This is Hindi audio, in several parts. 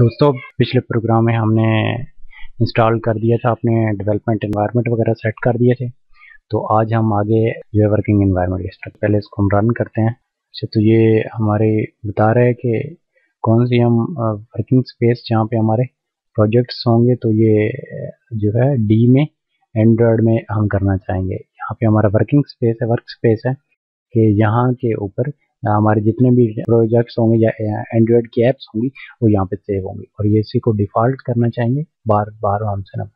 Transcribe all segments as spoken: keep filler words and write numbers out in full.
दोस्तों पिछले प्रोग्राम में हमने इंस्टॉल कर दिया था, अपने डेवलपमेंट एनवायरनमेंट वगैरह सेट कर दिए थे। तो आज हम आगे जो है वर्किंग एनवायरनमेंट के साथ पहले इसको हम रन करते हैं। अच्छा, तो ये हमारे बता रहे हैं कि कौन सी हम वर्किंग स्पेस जहाँ पे हमारे प्रोजेक्ट्स होंगे। तो ये जो है डी में एंड्रॉयड में हम करना चाहेंगे। यहाँ पे हमारा वर्किंग स्पेस है, वर्क स्पेस है कि यहाँ के ऊपर हमारे जितने भी प्रोजेक्ट्स होंगे या एंड्रॉयड की एप्स होंगी वो यहाँ पे सेव होंगी। और ये इसी को डिफ़ॉल्ट करना चाहिए, बार बार हमसे ना।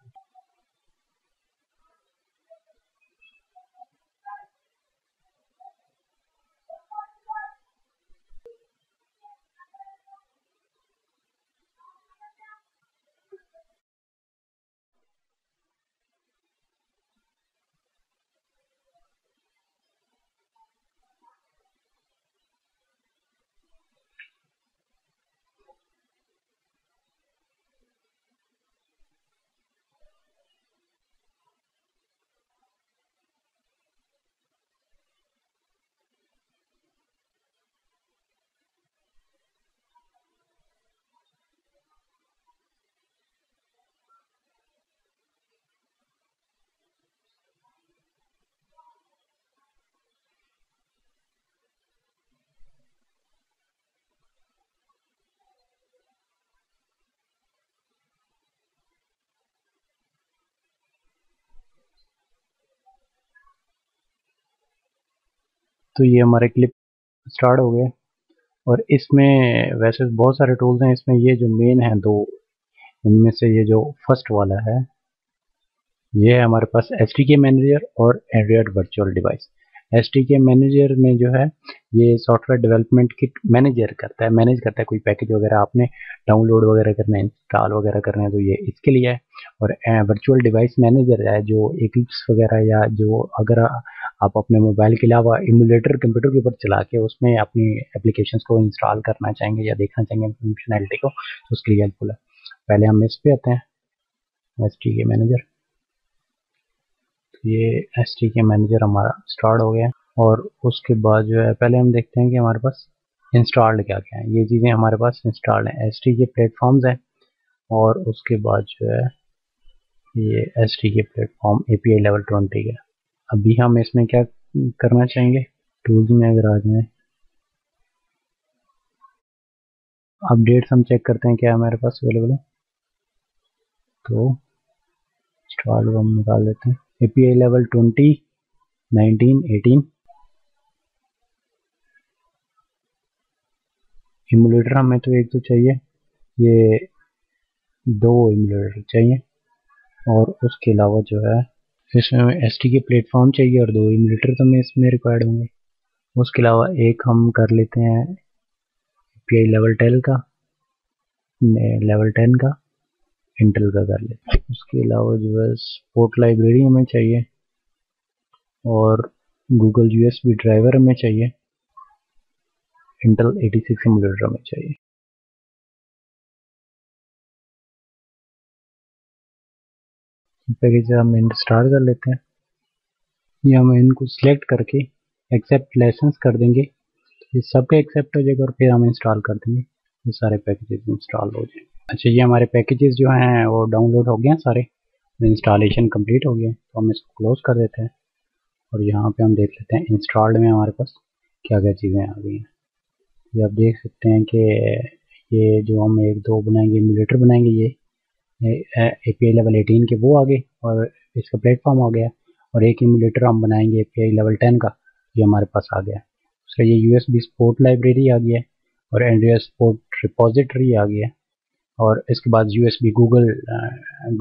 तो ये हमारे क्लिप स्टार्ट हो गए। और इसमें वैसे बहुत सारे टूल्स हैं, इसमें ये जो मेन है दो, इनमें से ये जो फर्स्ट वाला है ये है हमारे पास एस टी के मैनेजर और Android virtual device. S D K manager में जो है ये सॉफ्टवेयर डेवलपमेंट किट मैनेजर करता है, मैनेज करता है कोई पैकेज वगैरह आपने डाउनलोड वगैरह करना है, इंस्टॉल वगैरह करना है, तो ये इसके लिए है। और वर्चुअल डिवाइस मैनेजर है जो एक्लिप्स वगैरह या जो अगर आप अपने मोबाइल के अलावा इमुलेटर कंप्यूटर के ऊपर चला के उसमें अपनी एप्लीकेशंस को इंस्टॉल करना चाहेंगे या देखना चाहेंगे फंक्शनैलिटी को, तो उसके लिए हेल्पफुल है। पहले हम इस पे आते हैं, एस टी के मैनेजर। ये एस टी के मैनेजर हमारा स्टार्ट हो गया। और उसके बाद जो है पहले हम देखते हैं कि हमारे पास इंस्टॉल्ड क्या क्या है। ये चीज़ें हमारे पास इंस्टॉल्ड हैं, एस टी के प्लेटफॉर्म्स हैं। और उसके बाद जो है ये S D K platform A P I level twenty का। अभी हम इसमें क्या करना चाहेंगे, टूल्स में अगर आ जाए अपडेट्स, हम चेक करते हैं क्या हमारे पास अवेलेबल है। तो इंस्टॉल्ड को हम निकाल देते हैं, A P I level twenty, nineteen, eighteen. Emulator हमें तो एक तो चाहिए, ये दो इमुलेटर चाहिए। और उसके अलावा जो है इसमें हमें एस टी के प्लेटफॉर्म चाहिए और दो इमुलेटर तो हमें इसमें रिक्वायर्ड होंगे। उसके अलावा एक हम कर लेते हैं A P I level ten का, लेवल टेन का इंटेल का कर लेते हैं। उसके अलावा जो है सपोर्ट लाइब्रेरी हमें चाहिए और Google U S B driver हमें चाहिए, इंटेल छियासी इमुलेटर हमें चाहिए। पैकेज हम इंस्टॉल कर लेते हैं, ये हम इनको सिलेक्ट करके एक्सेप्ट लाइसेंस कर देंगे, ये सबका एक्सेप्ट हो जाएगा और फिर हम इंस्टॉल कर देंगे, ये सारे पैकेजेस इंस्टॉल हो जाएंगे। अच्छा, ये हमारे पैकेजेस जो हैं वो डाउनलोड हो गए हैं, सारे इंस्टॉलेशन कंप्लीट हो गए। तो हम इसको क्लोज कर देते हैं और यहाँ पे हम देख लेते हैं इंस्टॉल्ड में हमारे पास क्या क्या चीज़ें आ गई हैं। ये आप देख सकते हैं कि ये जो हम एक दो बनाएंगे, इमुलेटर बनाएंगे, ये A P I level eighteen के वो आ गए और इसका प्लेटफॉर्म आ गया। और एक इमुलेटर हम बनाएंगे A P I level ten का, ये हमारे पास आ गया। उसका ये U S B support library आ गया है और एंड्रॉयड सपोर्ट रिपोजिटरी आ गया है। और इसके बाद U S B Google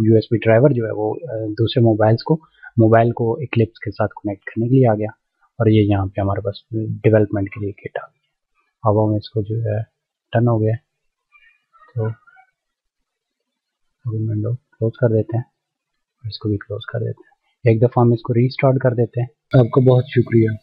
U S B driver जो है वो दूसरे मोबाइल्स को मोबाइल को इक्लिप्स के साथ कनेक्ट करने के लिए आ गया। और ये यहाँ पे हमारे पास डेवलपमेंट के लिए किट आ गया। अब हम इसको जो है टर्न हो गया, तो विंडो क्लोज कर देते हैं और इसको भी क्लोज कर देते हैं। एक दफ़ा हम इसको रीस्टार्ट कर देते हैं। आपको बहुत शुक्रिया।